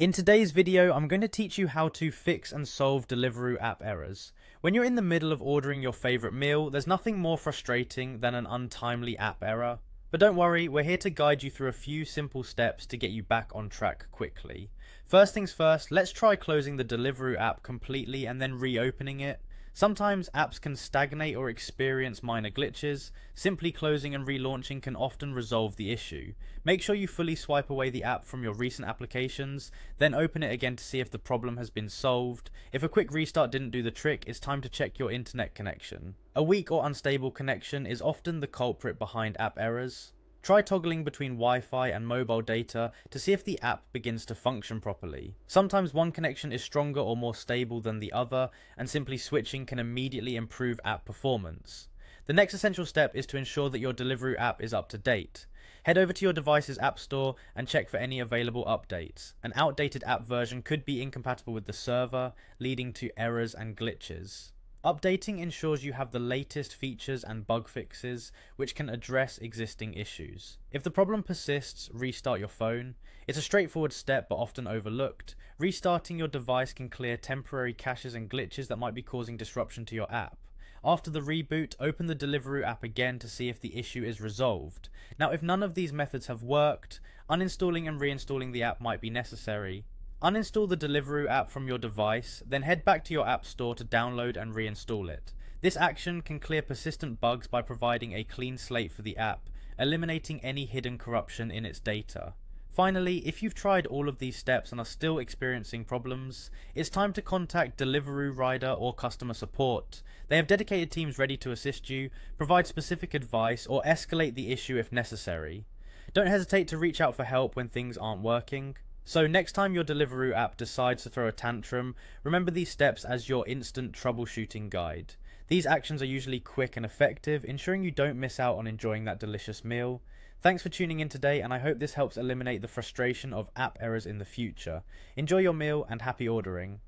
In today's video, I'm going to teach you how to fix and solve Deliveroo app errors. When you're in the middle of ordering your favorite meal, there's nothing more frustrating than an untimely app error. But don't worry, we're here to guide you through a few simple steps to get you back on track quickly. First things first, let's try closing the Deliveroo app completely and then reopening it. Sometimes apps can stagnate or experience minor glitches. Simply closing and relaunching can often resolve the issue. Make sure you fully swipe away the app from your recent applications, then open it again to see if the problem has been solved. If a quick restart didn't do the trick, it's time to check your internet connection. A weak or unstable connection is often the culprit behind app errors. Try toggling between Wi-Fi and mobile data to see if the app begins to function properly. Sometimes one connection is stronger or more stable than the other, and simply switching can immediately improve app performance. The next essential step is to ensure that your Deliveroo app is up to date. Head over to your device's app store and check for any available updates. An outdated app version could be incompatible with the server, leading to errors and glitches. Updating ensures you have the latest features and bug fixes, which can address existing issues. If the problem persists, restart your phone. It's a straightforward step, but often overlooked. Restarting your device can clear temporary caches and glitches that might be causing disruption to your app. After the reboot, open the Deliveroo app again to see if the issue is resolved. Now, if none of these methods have worked, uninstalling and reinstalling the app might be necessary. Uninstall the Deliveroo app from your device, then head back to your app store to download and reinstall it. This action can clear persistent bugs by providing a clean slate for the app, eliminating any hidden corruption in its data. Finally, if you've tried all of these steps and are still experiencing problems, it's time to contact Deliveroo rider or customer support. They have dedicated teams ready to assist you, provide specific advice, or escalate the issue if necessary. Don't hesitate to reach out for help when things aren't working. So next time your Deliveroo app decides to throw a tantrum, remember these steps as your instant troubleshooting guide. These actions are usually quick and effective, ensuring you don't miss out on enjoying that delicious meal. Thanks for tuning in today, and I hope this helps eliminate the frustration of app errors in the future. Enjoy your meal and happy ordering.